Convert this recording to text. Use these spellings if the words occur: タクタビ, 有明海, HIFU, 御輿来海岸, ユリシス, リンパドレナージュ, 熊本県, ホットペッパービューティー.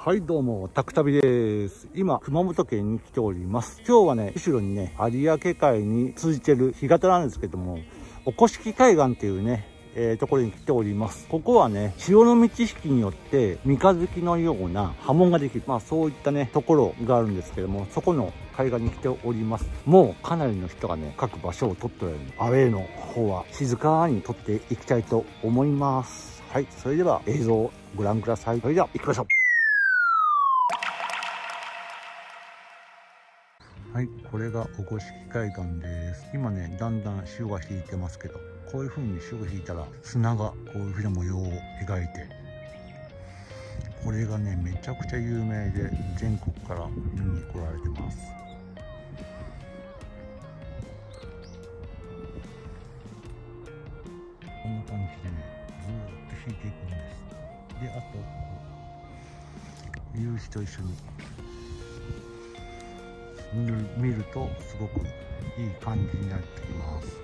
はいどうも、タクタビです。今、熊本県に来ております。今日はね、後ろにね、有明海に通じてる干潟なんですけども、御輿来海岸っていうね、ところに来ております。ここはね、潮の満ち引きによって、三日月のような波紋ができる。まあそういったね、ところがあるんですけども、そこの海岸に来ております。もうかなりの人がね、各場所を取っておられる。アウェーの方は静かに取っていきたいと思います。はい、それでは映像をご覧ください。それでは行きましょう。はい、これが御輿来海岸です。今ね、だんだん潮が引いてますけど、こういう風に潮が引いたら砂がこういう風な模様を描いて、これがね、めちゃくちゃ有名で全国から見に来られてます。こんな感じでね、ずーっと引いていくんです。で、あと夕日と一緒に見るとすごくいい感じになってきます。